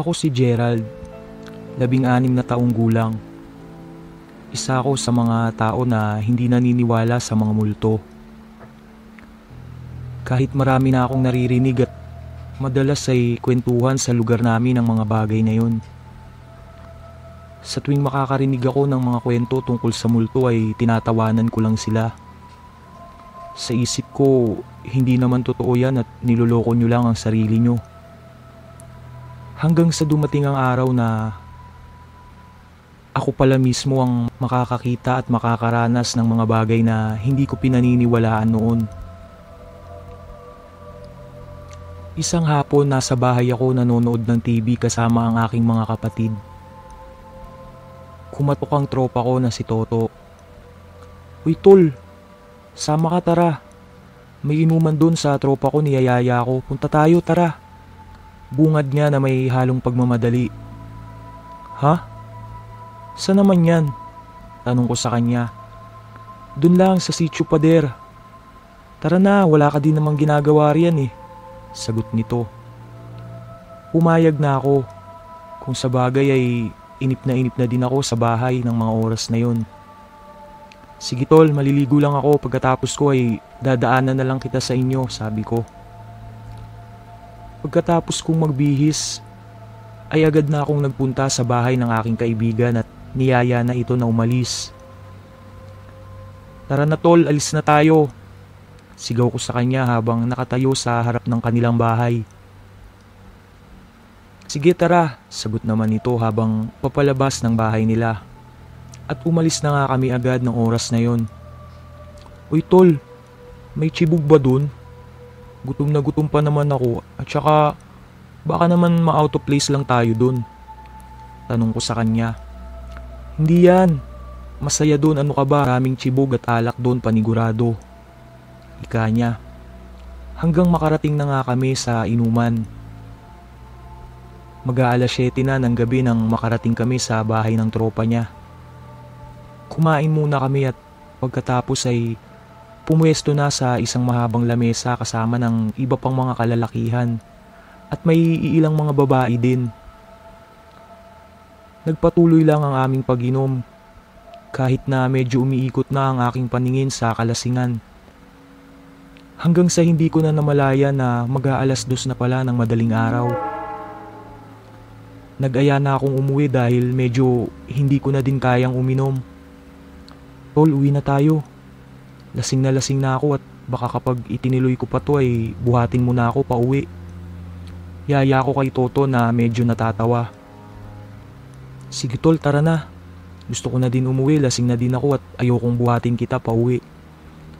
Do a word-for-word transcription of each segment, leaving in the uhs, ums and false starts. Ako si Gerald, labing anim na taong gulang. Isa ako sa mga tao na hindi naniniwala sa mga multo. Kahit marami na akong naririnig at madalas ay kwentuhan sa lugar namin ang mga bagay na yun. Sa tuwing makakarinig ako ng mga kwento tungkol sa multo ay tinatawanan ko lang sila. Sa isip ko, hindi naman totoo yan at niloloko nyo lang ang sarili nyo. Hanggang sa dumating ang araw na ako pala mismo ang makakakita at makakaranas ng mga bagay na hindi ko pinaniniwalaan noon. Isang hapon, nasa bahay ako nanonood ng T V kasama ang aking mga kapatid. Kumatok ang tropa ko na si Toto. "Uy tol, sama ka tara. May inuman dun sa tropa ko, niyayaya ko. Punta tayo, tara." Bungad niya na may halong pagmamadali. "Ha? Saan naman yan?" Tanong ko sa kanya. "Doon lang sa Sitio Pader. Tara na, wala ka din namang ginagawa riyan eh," sagot nito. Pumayag na ako. Kung sa bagay ay inip na inip na din ako sa bahay ng mga oras na yun. "Sige tol, maliligo lang ako, pagkatapos ko ay dadaanan na lang kita sa inyo," sabi ko. Pagkatapos kong magbihis, ay agad na akong nagpunta sa bahay ng aking kaibigan at niyaya na ito na umalis. "Tara na tol, alis na tayo," sigaw ko sa kanya habang nakatayo sa harap ng kanilang bahay. "Sige tara," sagot naman nito habang papalabas ng bahay nila. At umalis na nga kami agad ng oras na yon. "Uy tol, may tsibog ba dun? Gutom na gutom pa naman ako at saka baka naman ma-out of place lang tayo dun," tanong ko sa kanya. "Hindi yan. Masaya dun, ano ka ba? Maraming tsibog at alak dun, panigurado," ika niya. Hanggang makarating na nga kami sa inuman. Mag-aalas siyete na ng gabi nang makarating kami sa bahay ng tropa niya. Kumain muna kami at pagkatapos ay pumuesto na sa isang mahabang lamesa kasama ng iba pang mga kalalakihan at may iilang mga babae din. Nagpatuloy lang ang aming pag-inom kahit na medyo umiikot na ang aking paningin sa kalasingan. Hanggang sa hindi ko na namalaya na mag-aalas dos na pala ng madaling araw. Nag-aya na akong umuwi dahil medyo hindi ko na din kayang uminom. "Tol, uwi na tayo. Lasing na lasing na ako at baka kapag itiniloy ko pa to ay buhatin mo na ako pa uwi." Yaya ko kay Toto na medyo natatawa. "Sige tol, tara na. Gusto ko na din umuwi, lasing na din ako at ayokong buhatin kita pa uwi,"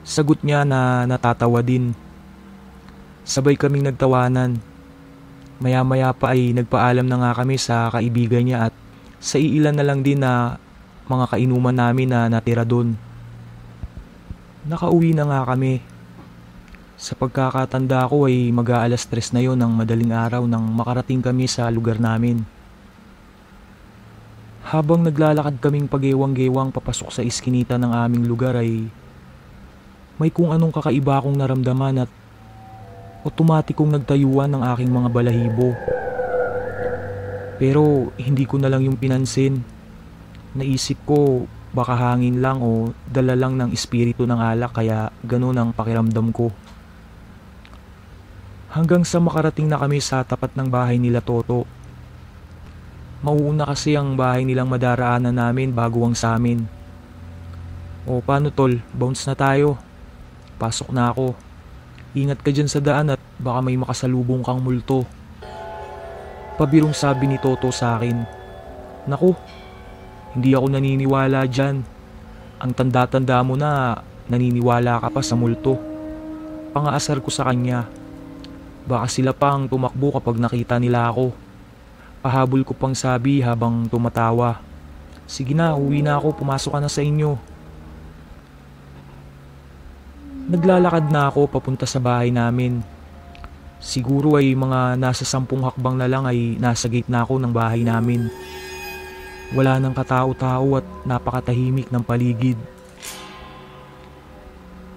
sagot niya na natatawa din. Sabay kaming nagtawanan. Maya maya pa ay nagpaalam na nga kami sa kaibigan niya at sa iilan na lang din na mga kainuman namin na natira doon. Nakauwi na nga kami. Sa pagkakatanda ko ay mag-aalas tres na yon ng madaling araw nang makarating kami sa lugar namin. Habang naglalakad kaming pagewang-gewang papasok sa iskinita ng aming lugar ay may kung anong kakaiba akong naramdaman at otomatikong nagtayuan ng aking mga balahibo. Pero hindi ko na lang yung pinansin. Naisip ko, baka hangin lang o dala lang ng espiritu ng alak kaya ganun ang pakiramdam ko. Hanggang sa makarating na kami sa tapat ng bahay nila Toto. Mauuna kasi ang bahay nilang madaraanan namin bago ang sa amin. "O paano tol, bounce na tayo. Pasok na ako. Ingat ka dyan sa daan at baka may makasalubong kang multo." Pabirong sabi ni Toto sa akin. "Naku, hindi ako naniniwala dyan. Ang tanda-tanda mo na naniniwala ka pa sa multo." Pangaasar ko sa kanya. Baka sila pang tumakbo kapag nakita nila ako. Pahabol ko pang sabi habang tumatawa. "Sige na, uwi na ako, pumasok ka na sa inyo." Naglalakad na ako papunta sa bahay namin. Siguro ay mga nasa sampung hakbang na lang ay nasa gate na ako ng bahay namin. Wala nang katao-tao at napakatahimik ng paligid.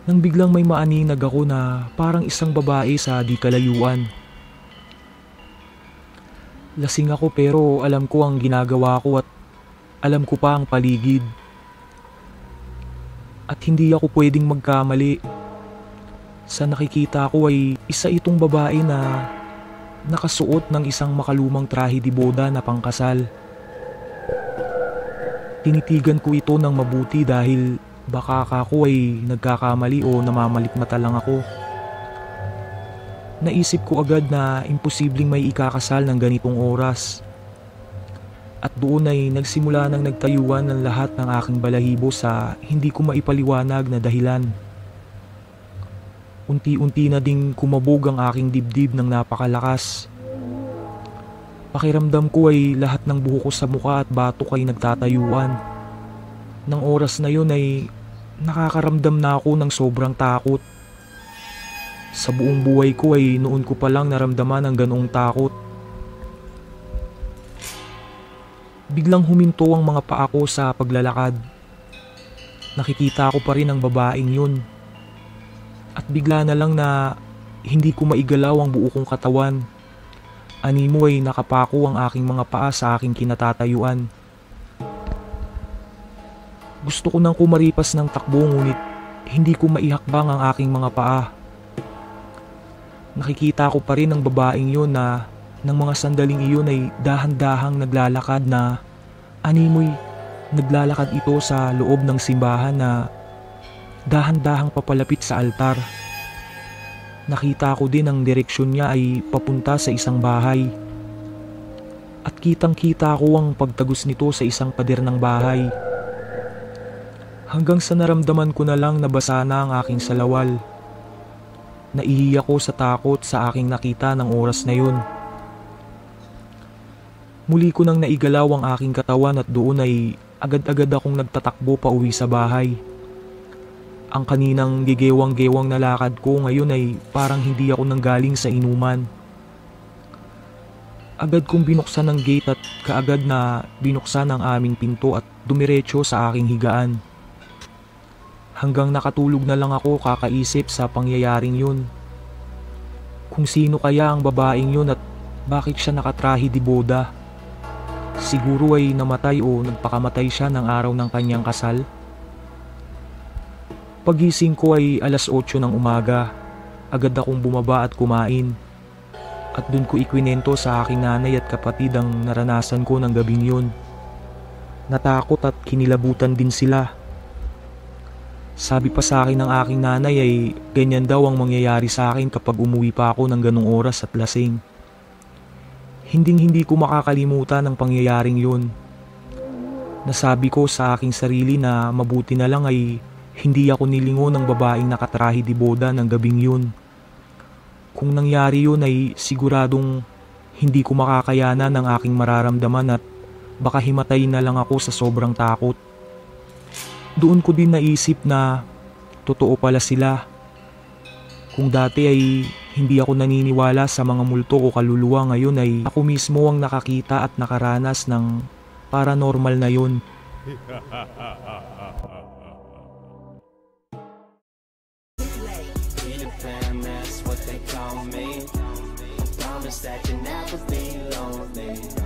Nang biglang may maaninag ako na parang isang babae sa di kalayuan. Lasing ako pero alam ko ang ginagawa ko at alam ko pa ang paligid. At hindi ako pwedeng magkamali. Sa nakikita ko ay isa itong babae na nakasuot ng isang makalumang trahe deboda na pangkasal. Tinitigan ko ito ng mabuti dahil baka ako ay nagkakamali o namamalikmata lang ako. Naisip ko agad na imposibleng may ikakasal ng ganitong oras. At doon ay nagsimula ng nagtayuan ng lahat ng aking balahibo sa hindi ko maipaliwanag na dahilan. Unti-unti na ding kumabog ang aking dibdib ng napakalakas. Pakiramdam ko ay lahat ng buho ko sa mukha at batok ay nagtatayuan. Nang oras na yun ay nakakaramdam na ako ng sobrang takot. Sa buong buhay ko ay noon ko palang naramdaman ang ganoong takot. Biglang huminto ang mga paa ko sa paglalakad. Nakikita ko pa rin ang babaeng yun. At bigla na lang na hindi ko maigalaw ang buo kong katawan. Animo ay nakapako ang aking mga paa sa aking kinatatayuan. Gusto ko nang kumaripas ng takbo ngunit hindi ko maihakbang ang aking mga paa. Nakikita ko pa rin ang babaeng yun na ng mga sandaling iyon ay dahan-dahang naglalakad na animoy naglalakad ito sa loob ng simbahan na dahan-dahang papalapit sa altar. Nakita ko din ang direksyon niya ay papunta sa isang bahay. At kitang-kita ko ang pagtagos nito sa isang pader ng bahay. Hanggang sa naramdaman ko na lang nabasa na ang aking salawal. Naiiyak ko sa takot sa aking nakita ng oras na yun. Muli ko nang naigalaw ang aking katawan at doon ay agad-agad akong nagtatakbo pa uwi sa bahay. Ang kaninang gigewang-gewang na lakad ko ngayon ay parang hindi ako nanggaling sa inuman. Agad kong binuksan ang gate at kaagad na binuksan ang aming pinto at dumiretso sa aking higaan. Hanggang nakatulog na lang ako kakaisip sa pangyayaring yun. Kung sino kaya ang babaeng yun at bakit siya nakatrahe deboda? Siguro ay namatay o nagpakamatay siya ng araw ng kanyang kasal. Pagising ko ay alas otso ng umaga. Agad akong bumaba at kumain. At dun ko ikwinento sa aking nanay at kapatid ang naranasan ko ng gabing yun. Natakot at kinilabutan din sila. Sabi pa sa akin ng aking nanay ay ganyan daw ang mangyayari sa akin kapag umuwi pa ako ng ganong oras at lasing. Hinding-hindi ko makakalimutan ang pangyayaring yun. Nasabi ko sa aking sarili na mabuti na lang ay hindi ako nilingon ng babaeng nakatrahe deboda ng gabing yun. Kung nangyari yun ay siguradong hindi ko makakayanan ang aking mararamdaman at baka himatayin na lang ako sa sobrang takot. Doon ko din naisip na totoo pala sila. Kung dati ay hindi ako naniniwala sa mga multo o kaluluwa, ngayon ay ako mismo ang nakakita at nakaranas ng paranormal na yun. Promise that you'll never be lonely.